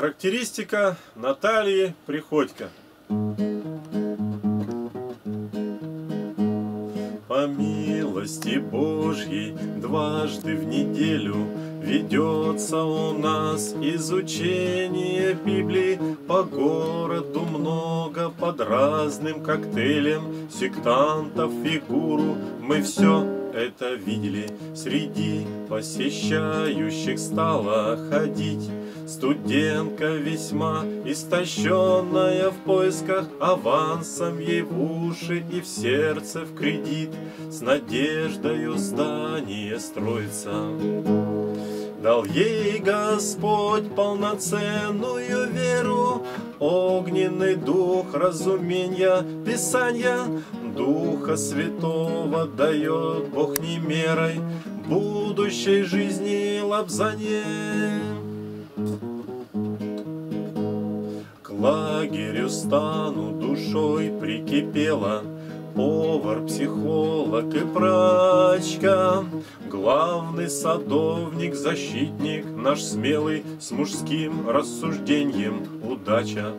Характеристика Натальи Приходько. По милости Божьей дважды в неделю ведется у нас изучение Библии. По городу много, под разным коктейлем сектантов и гуру. Мы все это видели. Среди посещающих стала ходить студентка весьма истощенная в поисках, авансом ей в уши и в сердце в кредит с надеждою здание строится. Дал ей Господь полноценную веру, огненный дух разумения Писания, Духа Святого дает Бог не мерой, будущей жизни лобзанье. К лагерю стану душой прикипела повар, психолог и прачка, главный садовник, защитник наш смелый, с мужским рассуждением удача.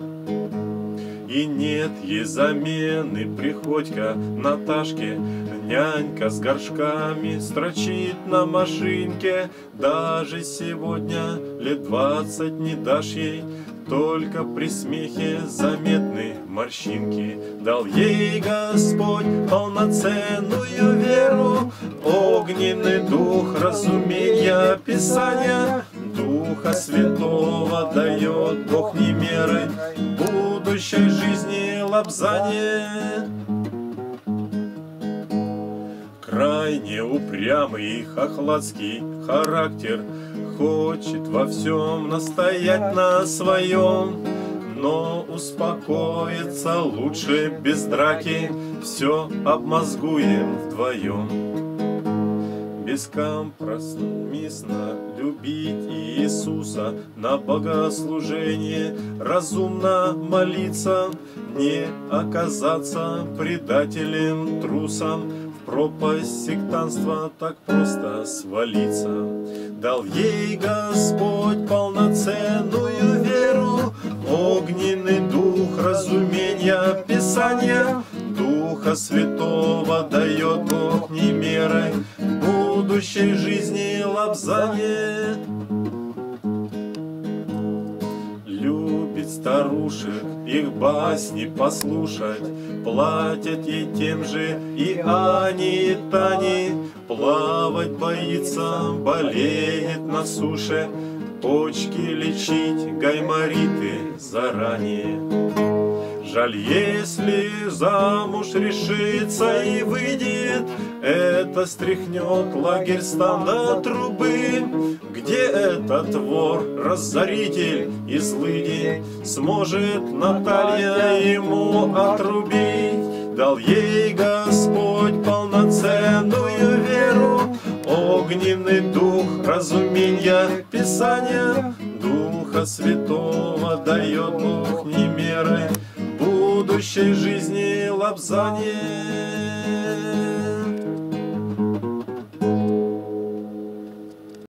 И нет ей замены, Приходько Наташке. Нянька с горшками строчит на машинке. Даже сегодня лет 20 не дашь ей, только при смехе заметны морщинки. Дал ей Господь полноценную веру, огненный дух разумения Писания, Духа Святого дает Бог не меры, будущей жизни лобзание. Крайне упрямый и хохладский характер хочет во всем настоять на своем, но успокоиться лучше без драки, все обмозгуем вдвоем. Бескомпромиссно любить Иисуса, на богослужение разумно молиться, не оказаться предателем, трусом, пропасть сектанства так просто свалиться. Дал ей Господь полноценную веру, огненный дух разумения Писания, Духа Святого дает Бог не мерой, будущей жизни лобзанье. Любит старушек, их басни послушать, платят ей тем же и Ани, и Тани. Плавать боится, болеет на суше, почки лечить гаймориты заранее. Жаль, если замуж решится и выйдет, это стряхнет лагерь стана трубы, где этот вор, разоритель и злыдень сможет Наталья ему отрубить. Дал ей Господь полноценную веру, огненный дух разумения Писания, Духа Святого дает Бог не меры, будущей жизни лобзание.